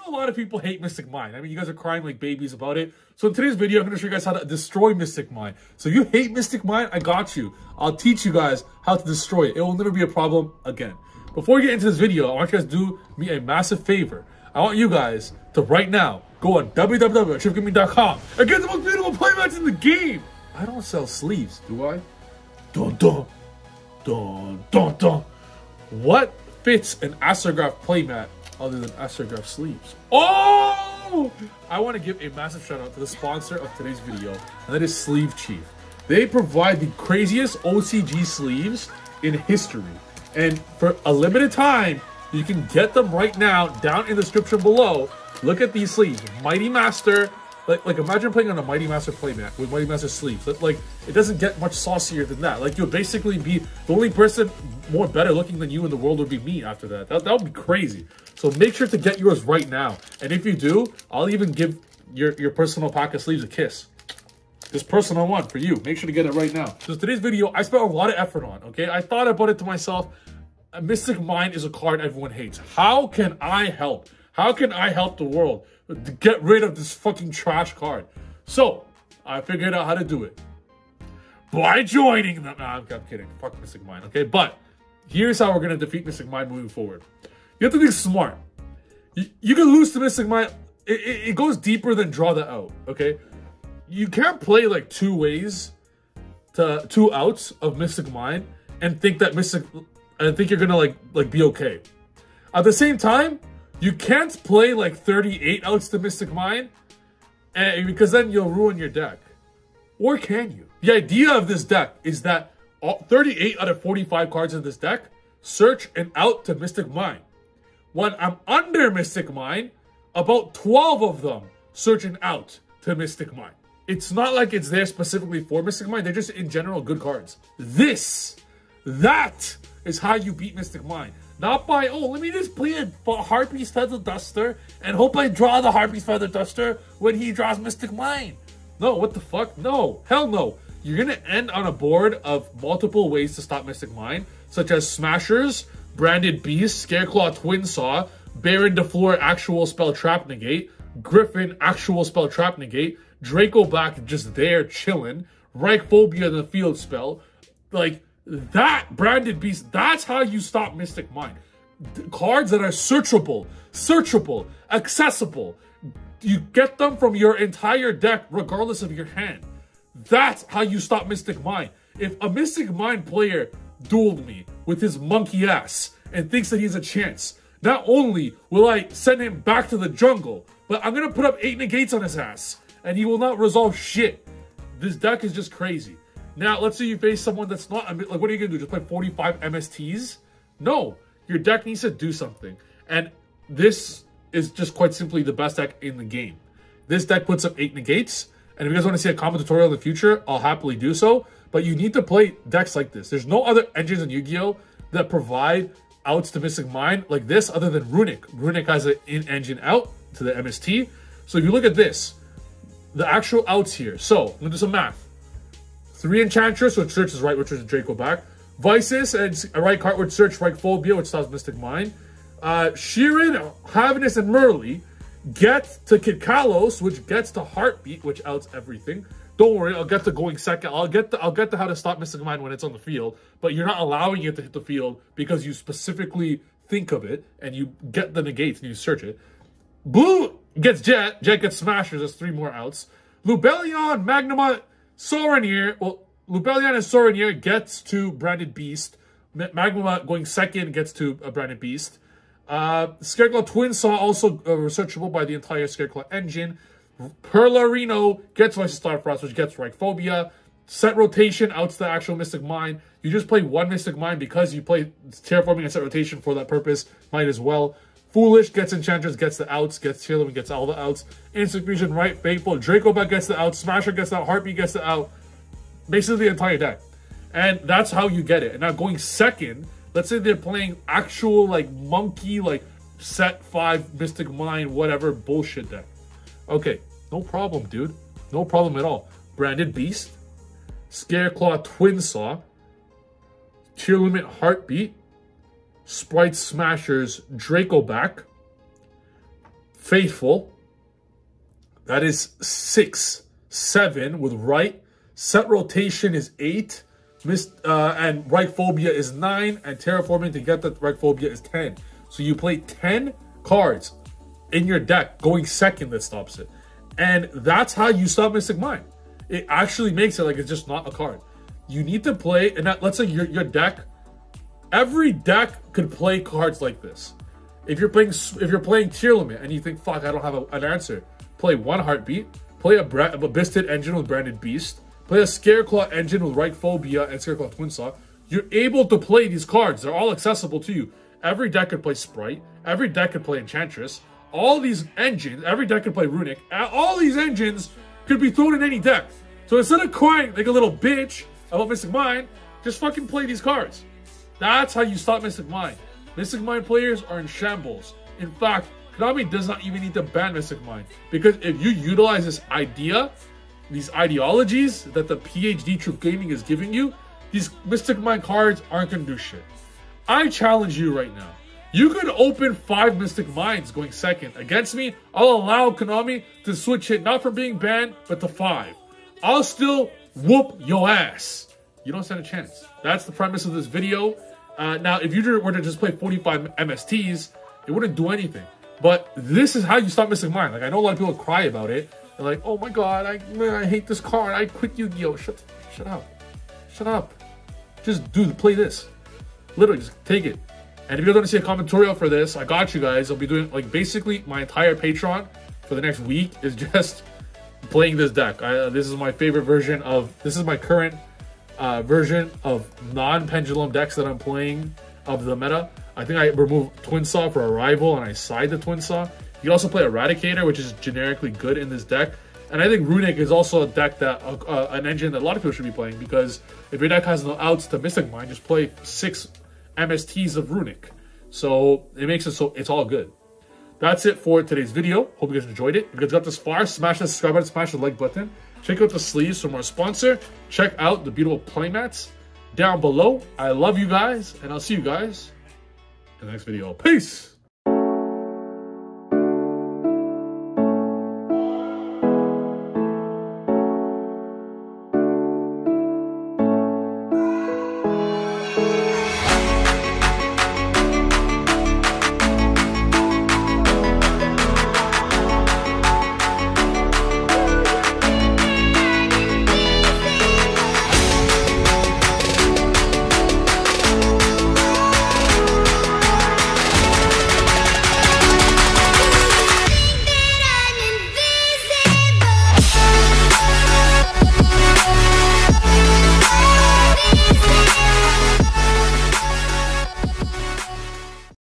know a lot of people hate Mystic Mine. I mean, you guys are crying like babies about it. So in today's video, I'm going to show you guys how to destroy Mystic Mine. So you hate Mystic Mine? I got you. I'll teach you guys how to destroy it. It will never be a problem again. Before we get into this video, I want you guys to do me a massive favor. I want you guys to right now go on www.trifgaming.com and get the most beautiful playmats in the game. I don't sell sleeves, do I? Dun dun dun dun dun. What fits an Astrograph playmat other than Astrograph sleeves? Oh! I want to give a massive shout out to the sponsor of today's video, and that is Sleeve Chief. They provide the craziest OCG sleeves in history. And for a limited time, you can get them right now down in the description below. Look at these sleeves. Mighty Master. Like imagine playing on a Mighty Master playmat with Mighty Master sleeves. Like, it doesn't get much saucier than that. Like, you'll basically be the only person more better looking than you in the world would be me after that. That would be crazy. So make sure to get yours right now. And if you do, I'll even give your personal pocket sleeves a kiss. This personal one for you. Make sure to get it right now. So today's video, I spent a lot of effort on, okay? I thought about it to myself. Mystic Mine is a card everyone hates. How can I help? How can I help the world to get rid of this fucking trash card? So I figured out how to do it. By joining them. Nah, I'm kidding. Fuck Mystic Mine, okay? But here's how we're going to defeat Mystic Mine moving forward. You have to think smart. You can lose to Mystic Mine. It goes deeper than draw the out, okay? You can't play like two ways to two outs of Mystic Mine and think that you're going to like be okay. At the same time, you can't play like 38 outs to Mystic Mine because then you'll ruin your deck. Or can you? The idea of this deck is that 38 out of 45 cards in this deck search an out to Mystic Mine. When I'm under Mystic Mine, about 12 of them search an out to Mystic Mine. It's not like it's there specifically for Mystic Mine. They're just in general good cards. That is how you beat Mystic Mine. Not by, oh, let me just play a Harpy's Feather Duster and hope I draw the Harpy's Feather Duster when he draws Mystic Mine. No, what the fuck? No, hell no. You're going to end on a board of multiple ways to stop Mystic Mine, such as Smashers, Branded Beast, Scareclaw Twinsaw, Baron Defleur Actual Spell Trap Negate, Griffin Actual Spell Trap Negate, Draco Black just there chilling, Reich Phobia the Field Spell, like... That Branded Beast, that's how you stop Mystic Mine. Cards that are searchable, accessible. You get them from your entire deck, regardless of your hand. That's how you stop Mystic Mine. If a Mystic Mine player dueled me with his monkey ass and thinks that he's a chance, not only will I send him back to the jungle, but I'm going to put up 8 negates on his ass, and he will not resolve shit. This deck is just crazy. Now, let's say you face someone that's not... Like, what are you going to do? Just play 45 MSTs? No. Your deck needs to do something. And this is just quite simply the best deck in the game. This deck puts up 8 negates. And if you guys want to see a combo tutorial in the future, I'll happily do so. But you need to play decks like this. There's no other engines in Yu-Gi-Oh! That provide outs to Mystic Mine like this other than Runic. Runic has an in-engine out to the MST. So if you look at this, the actual outs here. So, I'm going to do some math. 3 Enchantress, which searches right, which is Draco Black. Vices, and a right card, which search right Phobia, which stops Mystic Mine. Sheeran, Havinus, and Murley get to Kid Kalos, which gets to Heartbeat, which outs everything. Don't worry, I'll get to going second. I'll get to how to stop Mystic Mine when it's on the field, but you're not allowing it to hit the field because you specifically think of it, and you get the negates, and you search it. Blue gets Jet. Jet gets Smashers. That's 3 more outs. Lubelion, Magnemon... Lubelion and Sorenier gets to Branded Beast. Magma going second gets to a Branded Beast. Scareclaw Twinsaw also researchable by the entire Scareclaw engine. Perlarino gets Vice Star Frost, which gets Reich Phobia. Set Rotation outs the actual Mystic Mine. You just play 1 Mystic Mine because you play Terraforming and Set Rotation for that purpose. Might as well. Foolish gets Enchantress, gets the outs, gets Tear Limit, gets all the outs. Instant Fusion, right, Faithful. Dracobat gets the out. Smasher gets the out. Heartbeat gets the out. Basically the entire deck. And that's how you get it. And now going second, let's say they're playing actual, like, monkey, like, set 5, Mystic Mine, whatever bullshit deck. Okay, no problem, dude. No problem at all. Branded Beast, Scareclaw Twinsaw, Tear Limit, Heartbeat, Sprite Smashers, Dracoback, Faithful. That is 6, 7 with Reich. Set Rotation is 8. And Reich Phobia is 9. And Terraforming to get the Reich Phobia is 10. So you play 10 cards in your deck going second that stops it. And that's how you stop Mystic Mine. It actually makes it like it's just not a card. You need to play, and that, let's say your deck, every deck could play cards like this. If you're playing Tear Limit and you think, fuck, I don't have an answer, play one Heartbeat, play a Bisted Engine with Branded Beast, play a Scareclaw Engine with Reich Phobia and Scareclaw Twinsaw. You're able to play these cards. They're all accessible to you. Every deck could play Sprite. Every deck could play Enchantress. All these engines, every deck could play Runic. All these engines could be thrown in any deck. So instead of crying like a little bitch about Mystic Mine, just fucking play these cards. That's how you stop Mystic Mine. Mystic Mine players are in shambles. In fact, Konami does not even need to ban Mystic Mine, because if you utilize this idea, these ideologies that the PhD Trif Gaming is giving you, these Mystic Mine cards aren't going to do shit. I challenge you right now. You could open 5 Mystic Mines going second against me. I'll allow Konami to switch it, not from being banned, but to 5. I'll still whoop your ass. You don't stand a chance. That's the premise of this video. Now, if you were to just play 45 MSTs, it wouldn't do anything. But this is how you stop Mystic Mine. Like, I know a lot of people cry about it. They're like, oh my god, I hate this card. I quit Yu-Gi-Oh. Shut up. Shut up. Just, dude, play this. Literally, just take it. And if you guys want to see a comment tutorial for this, I got you guys. I'll be doing, like, basically my entire Patreon for the next week is just playing this deck. This is my favorite version of, this is my current version of non-pendulum decks that I'm playing of the meta. I think I removed Twinsaw for Arrival and I side the Twinsaw. You can also play Eradicator, which is generically good in this deck. And I think Runic is also a deck that, an engine that a lot of people should be playing, because if your deck has no outs to Mystic Mine, just play 6 MSTs of Runic. So it makes it so it's all good. That's it for today's video. Hope you guys enjoyed it. If you guys got this far, smash that subscribe button, smash the like button. Check out the sleeves from our sponsor. Check out the beautiful playmats down below. I love you guys, and I'll see you guys in the next video. Peace!